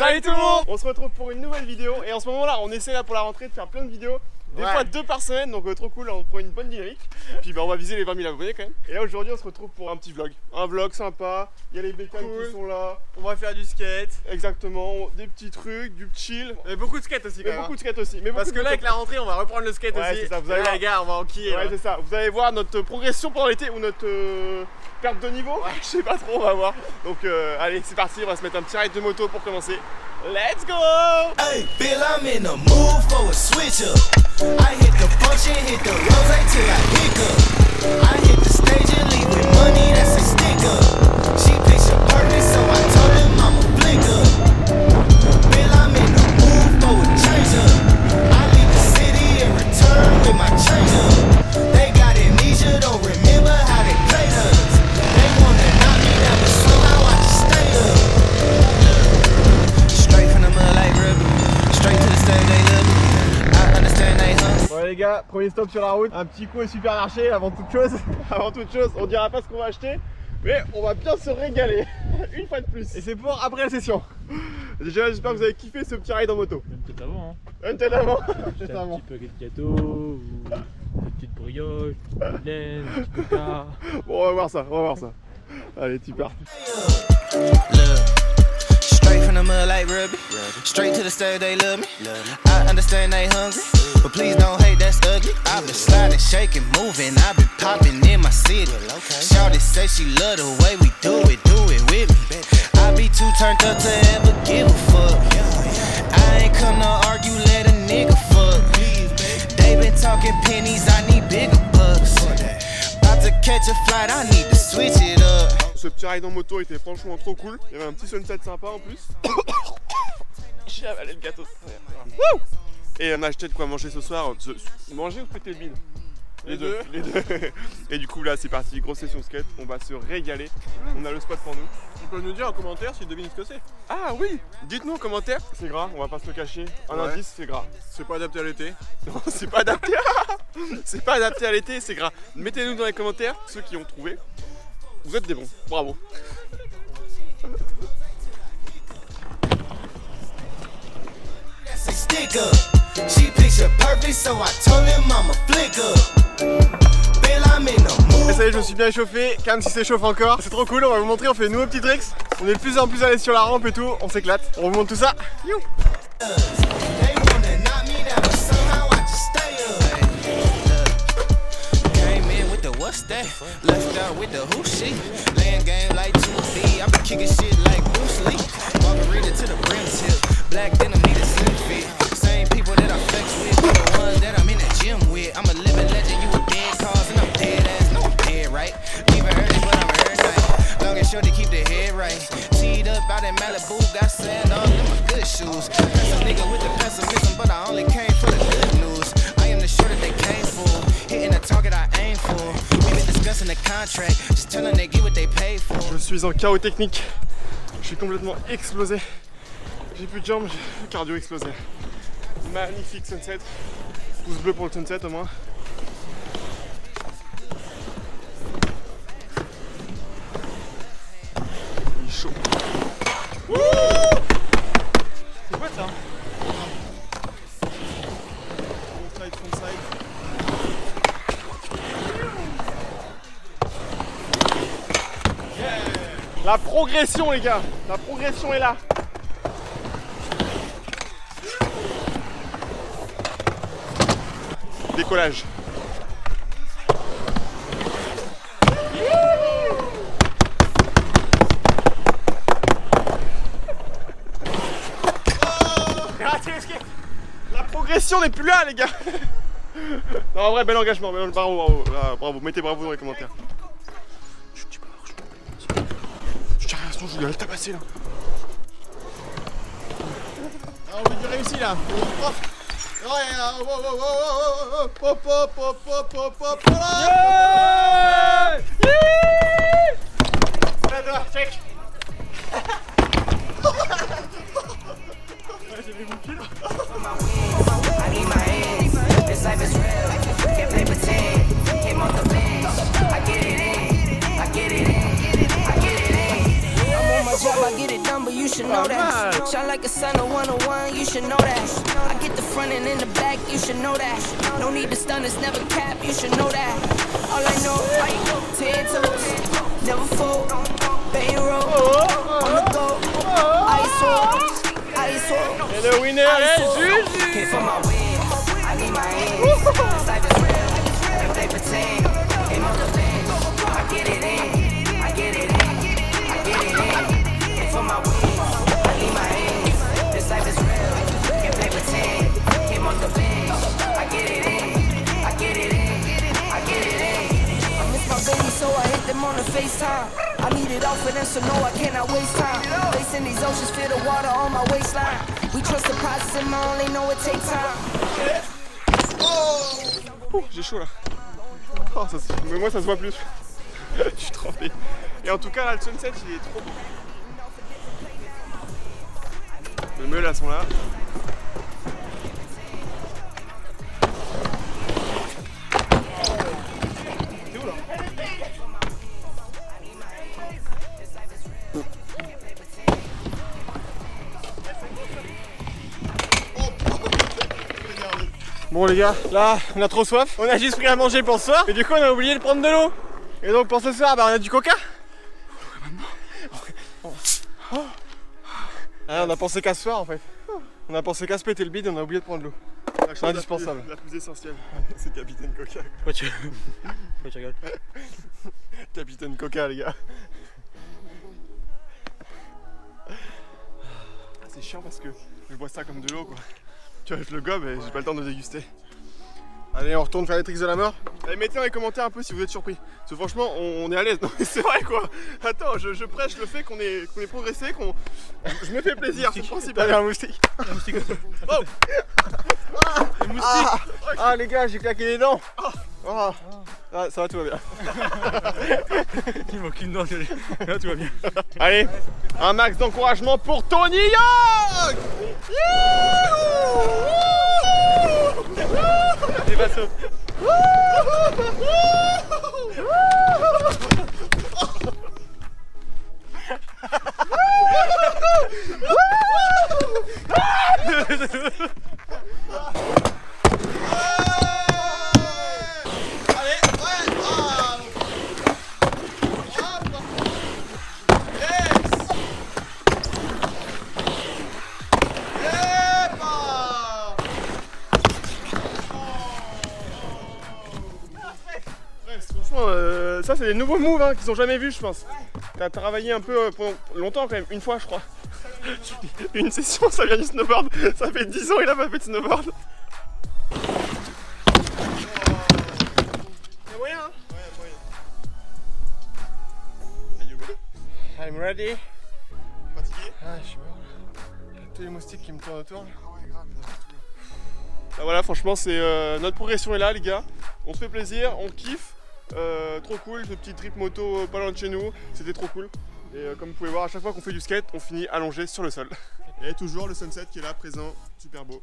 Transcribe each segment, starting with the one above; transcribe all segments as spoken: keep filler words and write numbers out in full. Salut tout le monde. On se retrouve pour une nouvelle vidéo et en ce moment là on essaie là pour la rentrée de faire plein de vidéos. Des ouais. fois deux par semaine, donc euh, trop cool, on prend une bonne dynamique. Puis bah, on va viser les vingt mille abonnés quand même. Et là aujourd'hui on se retrouve pour un petit vlog. Un vlog sympa, il y a les bécanes cool. qui sont là. On va faire du skate. Exactement, des petits trucs, du chill. Mais beaucoup de skate aussi quand Mais même. beaucoup de skate aussi. Mais Parce que là avec la rentrée on va reprendre le skate ouais, aussi. Ça, vous allez voir. Les gars, on va enquiller. Ouais, c'est ça, vous allez voir notre progression pendant l'été ou notre euh, perte de niveau. Ouais. Je sais pas trop, on va voir. Donc euh, allez c'est parti, on va se mettre un petit ride de moto pour commencer. Let's go! Hey Bill, I'm in the mood for a switch up. I hit the function, hit the rose till I hiccup. I hit the stage and leave with money, that's a stick up. She picks a purpose, so I told him I'm a flick up. Bill, I'm in the mood for a change up. I leave the city and return with my change up. They got amnesia, don't remember how they played us. They wanna knock me down, but somehow I just stay up. Straight from the mud like rubber, straight to the stage they love me. Bon les gars, premier stop sur la route, un petit coup au supermarché avant toute chose. Avant toute chose, on dira pas ce qu'on va acheter, mais on va bien se régaler, une fois de plus. Et c'est pour après la session. Déjà j'espère que vous avez kiffé ce petit ride en moto. Même peut-être avant hein. Même peut-être avant. Peut-être avant. Un petit paquet de gâteaux, ou une petite brioche, une petite laine, un petit coca. Bon on va voir ça, on va voir ça. Allez, tu pars. Straight from the mud like rubber, straight to the stage they love me. I understand they hungry, but please don't hate, that's ugly. I've been sliding, shaking, moving, I've been popping in my city. Shawty say she love the way we do it, do it with me. I be too turned up to ever give a fuck. I ain't come to argue, let a nigga fuck. They been talking pennies, I need bigger bucks. About to catch a flight, I need to switch it up. Ce petit ride en moto était franchement trop cool. Il y avait un petit sunset sympa en plus. J'ai avalé le gâteau. Wouh! Et on a acheté de quoi manger ce soir. Manger ou péter le bide? Les, les deux. deux. Les deux. Et du coup là c'est parti, grosse session skate. On va se régaler. On a le spot pour nous. Tu peux nous dire en commentaire si tu devines ce que c'est. Ah oui! Dites-nous en commentaire. C'est gras, on va pas se le cacher. Un ouais. indice, c'est gras. C'est pas adapté à l'été. Non, c'est pas adapté à... C'est pas adapté à l'été, c'est gras. Mettez-nous dans les commentaires ceux qui ont trouvé. Vous êtes des bons, bravo. Et ça y est, je me suis bien échauffé, Cam s'y s'échauffe encore. C'est trop cool, on va vous montrer, on fait de nouveaux petits tricks. On est de plus en plus à l'aise sur la rampe et tout, on s'éclate. On vous montre tout ça. You. What's that? Left out with the who she laying game like two B. I been kicking shit like Bruce Lee. Margarita to the brim tip. Black denim need a slim fit. Same people that I flex with are the ones that I'm in the gym with. I'm a living legend, you a dead cause and I'm dead ass. No, I'm dead right. Leaving early but I'm early night. Long and short to keep the head right. Teed up out in Malibu, got sand on in my good shoes. That's a nigga with the pessimism, but I only came for the good news. I am the short that they came for. Hitting the target I aim for. Je suis en chaos technique, je suis complètement explosé, j'ai plus de jambes, j'ai cardio explosé. Magnifique sunset, pouce bleu pour le sunset au moins. Il est chaud. C'est quoi ça? Front side, front side. La progression les gars, la progression est là. Décollage. La progression n'est plus là les gars. Non en vrai bel engagement, bel... bravo, bravo, ah, bravo, mettez bravo dans les commentaires. Je vais le tabasser là. Ah, on est réussi là. should know that. Shine like a sun of one oh one, you should know that. I get the front and in the back, you should know that. No need to stun, it's never cap, you should know that. All I know is I go ten toes, never fold, bang roll, on the go, ice roll, ice roll. And the winner is Juju. Here for my win, I need my hands. Life is real, if they pretend, ain't no defense. I get it in. On the FaceTime, I need it all for them, so no, I cannot waste time. Facing these oceans, feel the water on my waistline. We trust the process, and my only know it takes time. Oh, oh j'ai chaud là. Oh, ça se... Mais moi, ça se voit plus. Je suis trempé. Et en tout cas, là, le sunset, il est trop beau. Les meules, là, sont là. Bon les gars, là on a trop soif, on a juste pris à manger pour ce soir, et du coup on a oublié de prendre de l'eau. Et donc pour ce soir, bah on a du coca. Ah, on a pensé qu'à ce soir en fait. On a pensé qu'à se péter le bide et on a oublié de prendre de l'eau. C'est indispensable. La plus, la plus essentielle, c'est Capitaine Coca. Pourquoi tu, Pourquoi tu rigoles? Capitaine Coca les gars. Ah, c'est chiant parce que je bois ça comme de l'eau quoi. Tu vois, je le gobe et j'ai pas le temps de déguster. Allez, on retourne faire les tricks de la mort. Allez, mettez dans les commentaires un peu si vous êtes surpris. Parce que franchement, on, on est à l'aise. Non, mais c'est vrai quoi. Attends, je, je prêche le fait qu'on ait, qu'on ait progressé, qu'on. Je me fais plaisir, c'est le principal. Allez, un moustique. Un moustique. Oh ah, les moustiques. Ah, okay. Ah, les gars, j'ai claqué les dents. Oh. Oh. Ah, ça va, tout va bien. Il m'a aucune dent. Là, tout va bien. Allez, un max d'encouragement pour Tony Young. Les bateaux. Euh, ça c'est des nouveaux moves hein, qu'ils ont jamais vus je pense. T'as travaillé un peu euh, pendant longtemps quand même, une fois je crois. Une session, ça vient du snowboard, ça fait dix ans il a pas fait de snowboard. Y'a moyen hein? Ouais, y'a moyen. Are you ready? I'm ready. Fatigué? Ah je suis mort. Y'a tous les moustiques qui me tournent autour. Là voilà, franchement c'est euh, notre progression est là les gars. On se fait plaisir, on kiffe. Euh, trop cool, ce petit trip moto pas loin de chez nous, c'était trop cool. Et euh, comme vous pouvez voir, à chaque fois qu'on fait du skate, on finit allongé sur le sol. Et toujours le sunset qui est là, présent, super beau.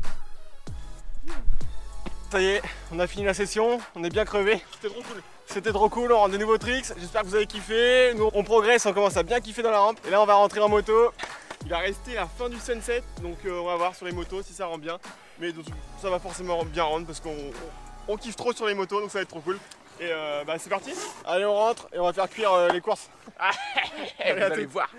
Ça y est, on a fini la session, on est bien crevé. C'était trop cool. C'était trop cool, on rend des nouveaux tricks, j'espère que vous avez kiffé. Nous on progresse, on commence à bien kiffer dans la rampe. Et là on va rentrer en moto. Il va rester la fin du sunset, donc euh, on va voir sur les motos si ça rend bien. Mais donc, ça va forcément bien rendre parce qu'on on, on kiffe trop sur les motos, donc ça va être trop cool. Et euh, bah c'est parti. Allez on rentre et on va faire cuire euh, les courses. Allez, vous allez voir.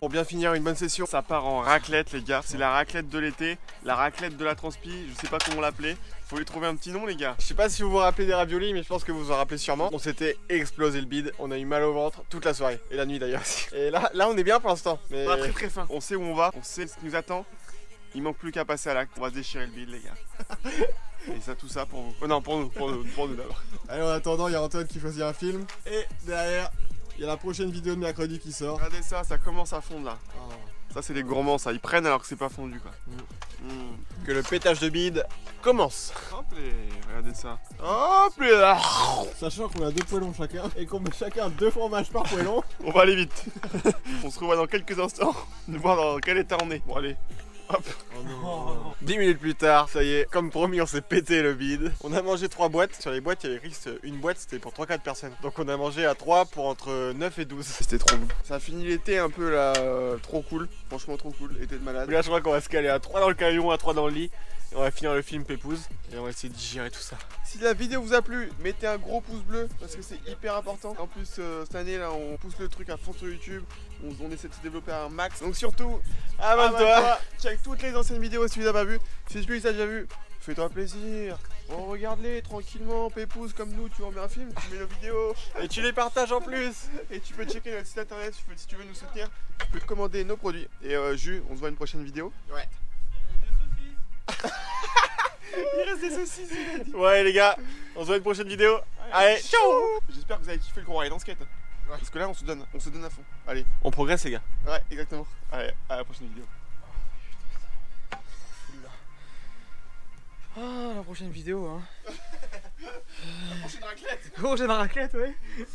Pour bien finir une bonne session, ça part en raclette les gars. C'est la raclette de l'été, la raclette de la transpi, je sais pas comment l'appeler. Faut lui trouver un petit nom les gars. Je sais pas si vous vous rappelez des raviolis, mais je pense que vous vous en rappelez sûrement. On s'était explosé le bide, on a eu mal au ventre toute la soirée. Et la nuit d'ailleurs aussi. Et là, là on est bien pour l'instant. On a très très faim. On sait où on va, on sait ce qui nous attend. Il manque plus qu'à passer à l'acte. On va se déchirer le bide, les gars. Et ça, tout ça pour vous. Oh non, pour nous, pour nous, pour nous d'abord. Allez, en attendant, il y a Antoine qui choisit un film. Et derrière, il y a la prochaine vidéo de mercredi qui sort. Regardez ça, ça commence à fondre là. Oh. Ça, c'est des gourmands, ça. Ils prennent alors que c'est pas fondu, quoi. Mm. Mm. Que le pétage de bide commence. Hop les... Regardez ça. Hop les... Sachant qu'on a deux poêlons chacun et qu'on met chacun deux fromages par poêlon. On va aller vite. On se revoit dans quelques instants. De voir dans quel état on est. Bon, allez. Hop. Oh non. dix minutes plus tard, ça y est, comme promis, on s'est pété le bide. On a mangé trois boîtes. Sur les boîtes, il y avait risque une boîte, c'était pour trois quatre personnes. Donc on a mangé à trois pour entre neuf et douze. C'était trop bon. Ça finit l'été un peu là, euh, trop cool. Franchement, trop cool. Été de malade. Là, je crois qu'on va se caler à trois dans le camion, à trois dans le lit. Et on va finir le film Pépouze. Et on va essayer de digérer tout ça. Si la vidéo vous a plu, mettez un gros pouce bleu parce que c'est hyper important. En plus, euh, cette année, là, on pousse le truc à fond sur YouTube. On, on essaie de se développer un max. Donc surtout, abonne-toi. Check toutes les anciennes vidéos si vous n'avez pas vu. Si celui-là tu as déjà vu, fais-toi plaisir. On regarde-les tranquillement, pépouze comme nous. Tu en mets un film, tu mets nos vidéos. Et tu les partages en plus. Et tu peux checker notre site internet tu peux, si tu veux nous soutenir. Tu peux commander nos produits. Et euh, Jus, on se voit une prochaine vidéo. Ouais. Il reste des saucisses, il a dit. Ouais les gars, on se voit une prochaine vidéo. Allez, Allez ciao. J'espère que vous avez kiffé le courrier dans ce quête. Ouais. Parce que là on se donne, on se donne à fond. Allez, on progresse les gars. Ouais, exactement. Allez, à la prochaine vidéo. Ah, oh, la prochaine vidéo hein. La prochaine raclette. La prochaine raclette, ouais.